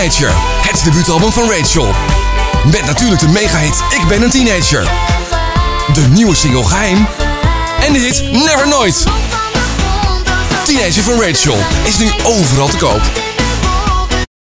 Teenager, het debuutalbum van Rachel. Met natuurlijk de megahit Ik ben een teenager, de nieuwe single Geheim en de hit Never Nooit. Teenager van Rachel is nu overal te koop.